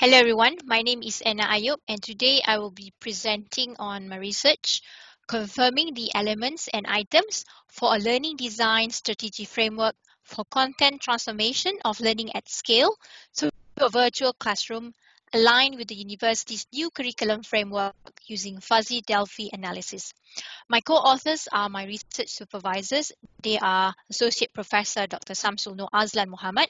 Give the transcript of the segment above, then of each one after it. Hello everyone, my name is Enna Ayub and today I will be presenting on my research, confirming the elements and items for a learning design strategy framework for content transformation of learning at scale to a virtual classroom aligned with the university's new curriculum framework using Fuzzy Delphi analysis. My co-authors are my research supervisors. They are Associate Professor Dr. Syamsul Nor Azlan Mohamad,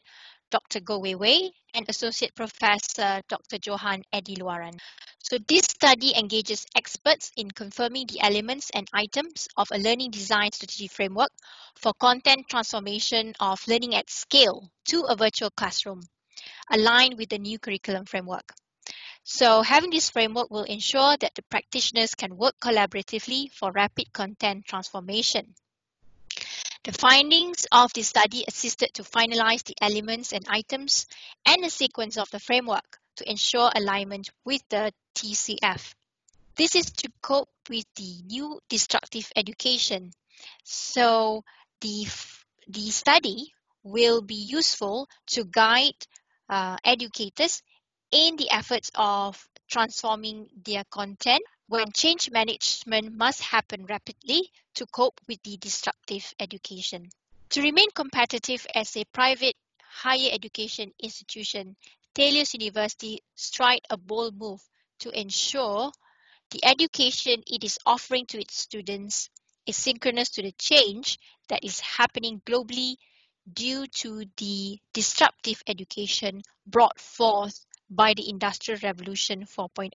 Dr. Goh Wei Wei, and Associate Professor Dr. Johan@Eddy Luaran. So this study engages experts in confirming the elements and items of a learning design strategy framework for content transformation of learning at scale to a virtual classroom, aligned with the new curriculum framework. So having this framework will ensure that the practitioners can work collaboratively for rapid content transformation. The findings of this study assisted to finalize the elements and items and the sequence of the framework to ensure alignment with the TCF. This is to cope with the new disruptive education. So the study will be useful to guide educators in the efforts of transforming their content when change management must happen rapidly to cope with the disruptive education. To remain competitive as a private higher education institution, Taylor's University stride a bold move to ensure the education it is offering to its students is synchronous to the change that is happening globally due to the disruptive education brought forth by the Industrial Revolution 4.0.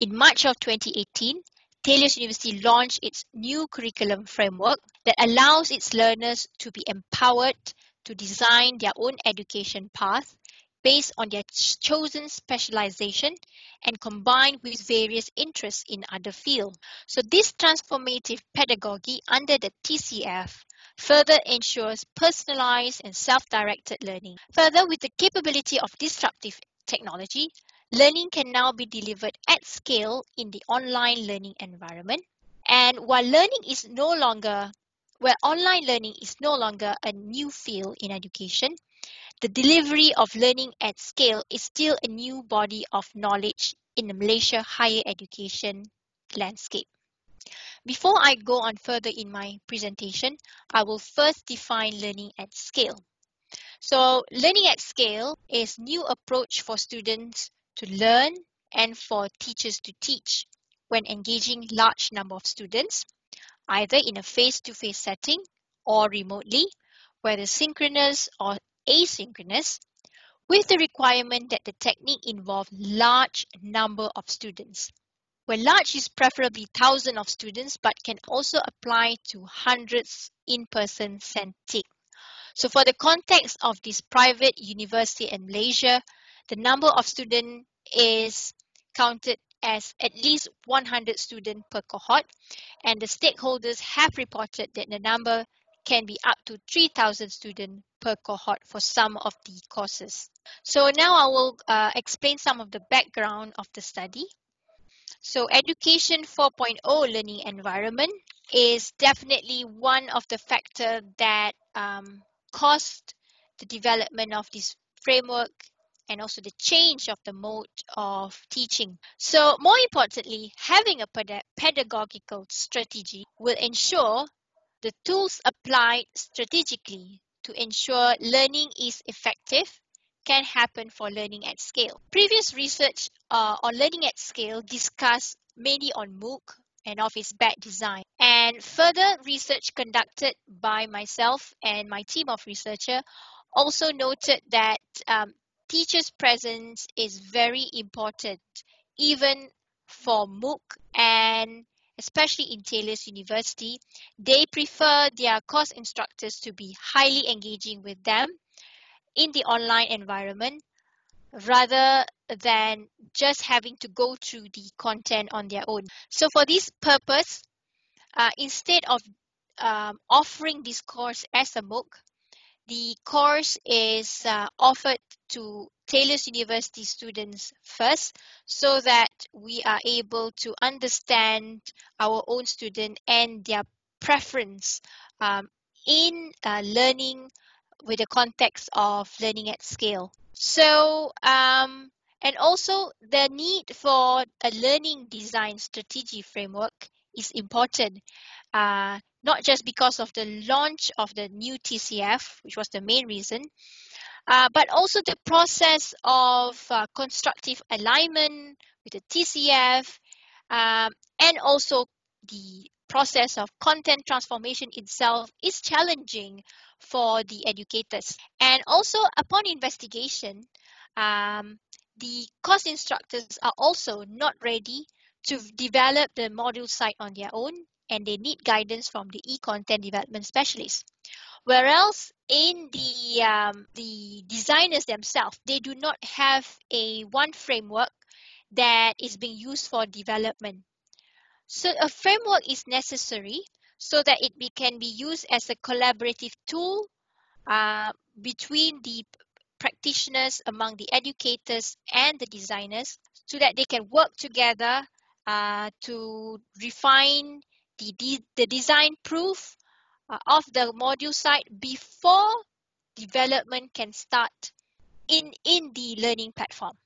In March of 2018, Taylor's University launched its new curriculum framework that allows its learners to be empowered to design their own education path based on their chosen specialization and combined with various interests in other fields. So this transformative pedagogy under the TCF further ensures personalized and self-directed learning. Further, with the capability of disruptive technology, learning can now be delivered at scale in the online learning environment. And while online learning is no longer a new field in education, the delivery of learning at scale is still a new body of knowledge in the Malaysia higher education landscape. Before I go on further in my presentation, I will first define learning at scale. So learning at scale is a new approach for students to learn and for teachers to teach when engaging large number of students, either in a face-to-face setting or remotely, whether synchronous or asynchronous, with the requirement that the technique involve large number of students, where large is preferably thousands of students but can also apply to hundreds in-person centric. So for the context of this private university in Malaysia, the number of students is counted as at least 100 students per cohort, and the stakeholders have reported that the number can be up to 3,000 students per cohort for some of the courses. So now I will explain some of the background of the study. So Education 4.0 learning environment is definitely one of the factors that caused the development of this framework and also the change of the mode of teaching. So more importantly, having a pedagogical strategy will ensure the tools applied strategically to ensure learning is effective can happen for learning at scale. Previous research on learning at scale discussed mainly on MOOC and of its bad design. And further research conducted by myself and my team of researchers also noted that teachers' presence is very important, even for MOOC, and especially in Taylor's University, they prefer their course instructors to be highly engaging with them in the online environment rather than just having to go through the content on their own. So for this purpose, instead of offering this course as a MOOC, the course is offered to Taylor's University students first so that we are able to understand our own student and their preference in learning with the context of learning at scale. So And also the need for a learning design strategy framework is important, not just because of the launch of the new TCF, which was the main reason, but also the process of constructive alignment with the TCF, and also the process of content transformation itself is challenging for the educators. And also upon investigation, the course instructors are also not ready to develop the module site on their own, and they need guidance from the e-content development specialists. Whereas in the designers themselves, they do not have a one framework that is being used for development. So a framework is necessary so that it can be used as a collaborative tool between the practitioners, among the educators and the designers, so that they can work together to refine the design proof of the module site before development can start in the learning platform.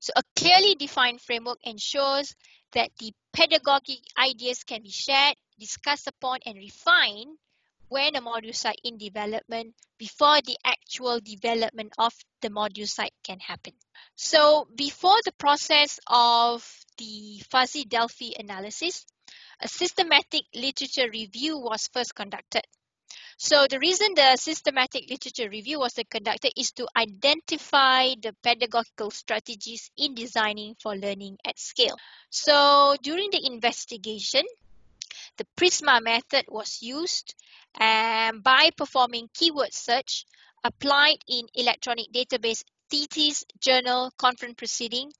So a clearly defined framework ensures that the pedagogic ideas can be shared, discussed upon and refined when the module site in development before the actual development of the module site can happen. So before the process of the Fuzzy Delphi analysis, a systematic literature review was first conducted. So the reason the systematic literature review was conducted is to identify the pedagogical strategies in designing for learning at scale. So during the investigation, the PRISMA method was used by performing keyword search applied in electronic database thesis, journal, conference proceeding,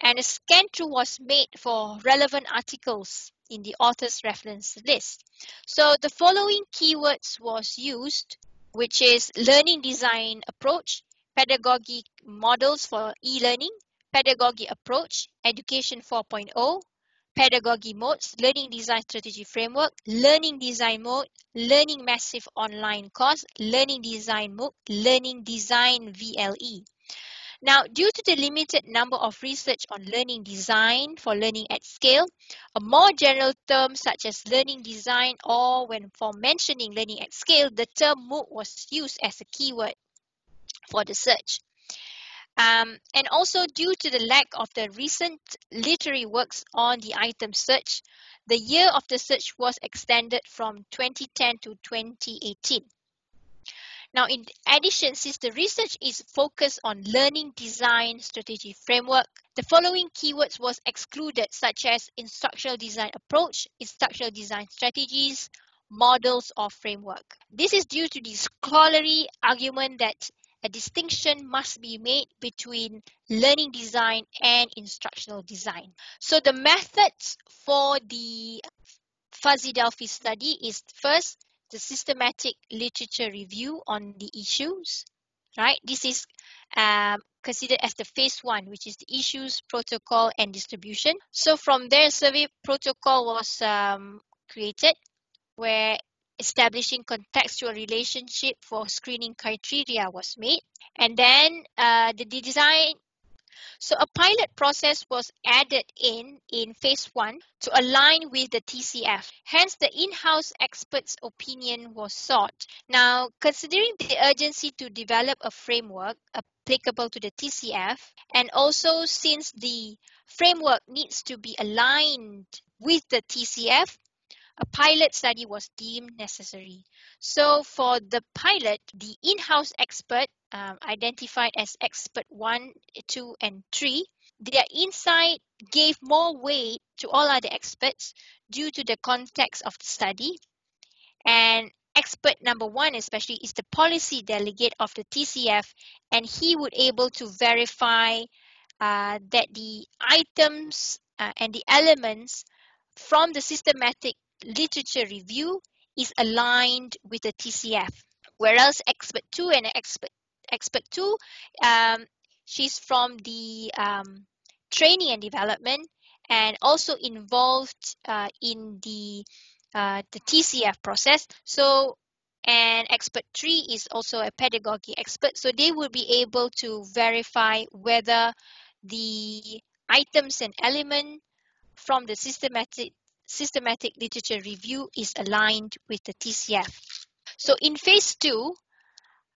and a scan through was made for relevant articles in the author's reference list. So the following keywords was used, which is learning design approach, pedagogy models for e-learning, pedagogy approach, education 4.0, pedagogy modes, learning design strategy framework, learning design mode, learning massive online course, learning design MOOC, learning design VLE. Now, due to the limited number of research on learning design for learning at scale, a more general term such as learning design, or when for mentioning learning at scale, the term MOOC was used as a keyword for the search. And also due to the lack of the recent literary works on the item search, the year of the search was extended from 2010 to 2018. Now, in addition, since the research is focused on learning design strategy framework, the following keywords was excluded, such as instructional design approach, instructional design strategies, models or framework. This is due to the scholarly argument that a distinction must be made between learning design and instructional design. So the methods for the Fuzzy Delphi study is first, the systematic literature review on the issues, right? This is considered as the phase one, which is the issues, protocol and distribution. So from there, survey protocol was created, where establishing contextual relationship for screening criteria was made. And then the design. So a pilot process was added in phase one to align with the TCF. Hence, the in-house experts' opinion was sought. Now, considering the urgency to develop a framework applicable to the TCF, and also since the framework needs to be aligned with the TCF, a pilot study was deemed necessary. So for the pilot, the in-house expert identified as expert 1, 2, and 3, their insight gave more weight to all other experts due to the context of the study. And expert number 1 especially is the policy delegate of the TCF, and he would able to verify that the items and the elements from the systematic literature review is aligned with the TCF, whereas expert 2 and expert 2, she's from the training and development, and also involved in the TCF process. So and expert 3 is also a pedagogy expert. So they will be able to verify whether the items and element from the systematic literature review is aligned with the TCF. So in phase 2,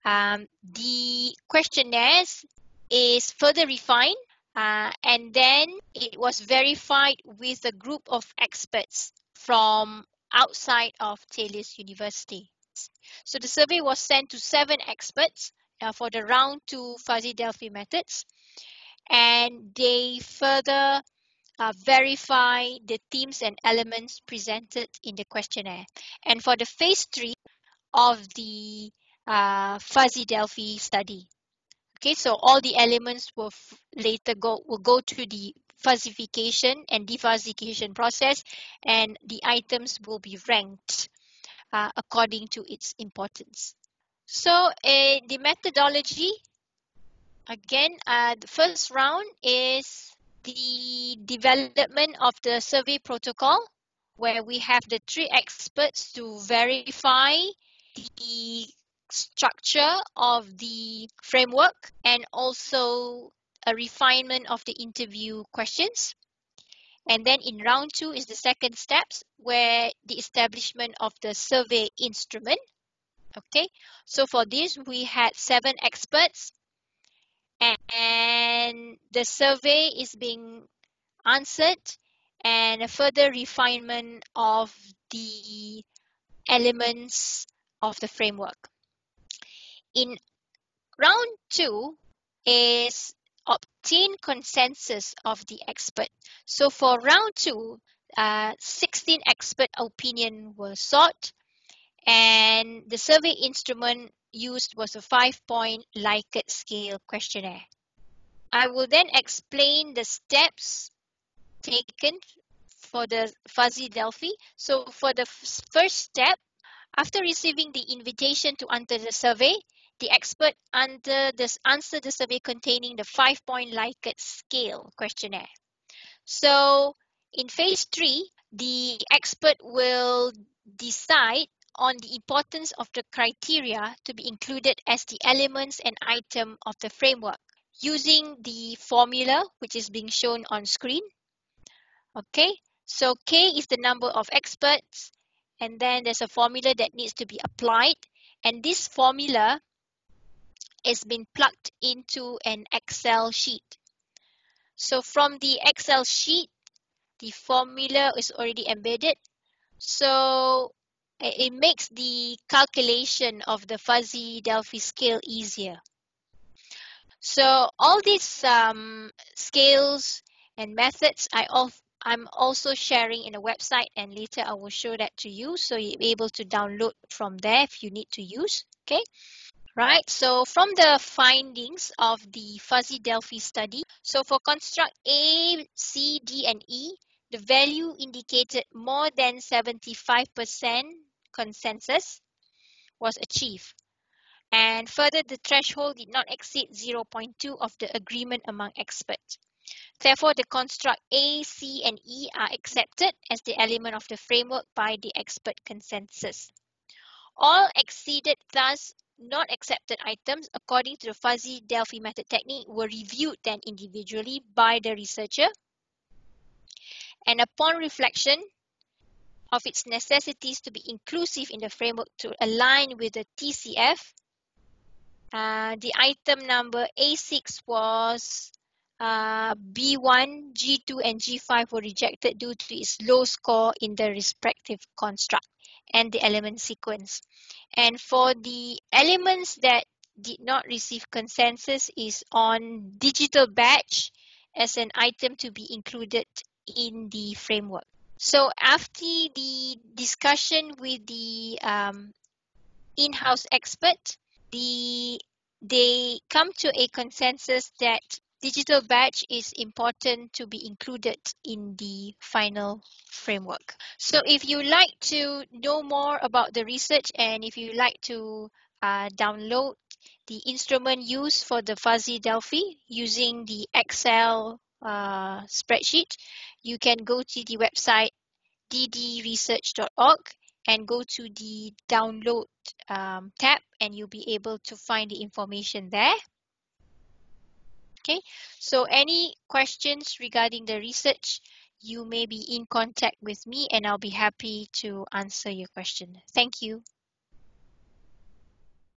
the questionnaires is further refined, and then it was verified with a group of experts from outside of Taylor's University. So the survey was sent to 7 experts for the round 2 Fuzzy Delphi methods, and they further verify the themes and elements presented in the questionnaire. And for the phase 3 of the Fuzzy Delphi study, okay, so all the elements will later will go to the fuzzification and defuzzification process, and the items will be ranked according to its importance. So the methodology, again, the first round is the development of the survey protocol, where we have the 3 experts to verify the structure of the framework and also a refinement of the interview questions. And then in round 2 is the second steps, where the establishment of the survey instrument. Okay, so for this we had 7 experts, and the survey is being answered, and a further refinement of the elements of the framework. In round 2 is obtain consensus of the expert. So for round 2, 16 expert opinion were sought, and the survey instrument used was a 5-point Likert scale questionnaire. I will then explain the steps taken for the Fuzzy Delphi. So for the first step, after receiving the invitation to enter the survey, the expert answered the survey containing the 5-point Likert scale questionnaire. So in phase 3, the expert will decide on the importance of the criteria to be included as the elements and item of the framework using the formula which is being shown on screen. Okay, so K is the number of experts, and then there's a formula that needs to be applied, and this formula has been plugged into an Excel sheet. So from the Excel sheet, the formula is already embedded. So it makes the calculation of the Fuzzy Delphi scale easier. So all these scales and methods I'm also sharing in a website, and later I will show that to you, so you're able to download from there if you need to use. Okay, right. So from the findings of the Fuzzy Delphi study, so for construct A, C, D, and E, the value indicated more than 75% consensus was achieved. And further, the threshold did not exceed 0.2 of the agreement among experts. Therefore, the construct A, C, and E are accepted as the element of the framework by the expert consensus. All exceeded, thus not accepted items according to the Fuzzy Delphi method technique were reviewed then individually by the researcher. And upon reflection of its necessities to be inclusive in the framework to align with the TCF, the item number A6 was B1, G2, and G5 were rejected due to its low score in the respective construct and the element sequence. And for the elements that did not receive consensus is on digital badge as an item to be included in the framework. So after the discussion with the in-house expert, they come to a consensus that digital badge is important to be included in the final framework. So if you like to know more about the research, and if you like to download the instrument used for the Fuzzy Delphi using the Excel spreadsheet, you can go to the website ddresearch.org and go to the download tab, and you'll be able to find the information there. Okay, so any questions regarding the research, you may be in contact with me and I'll be happy to answer your question. Thank you.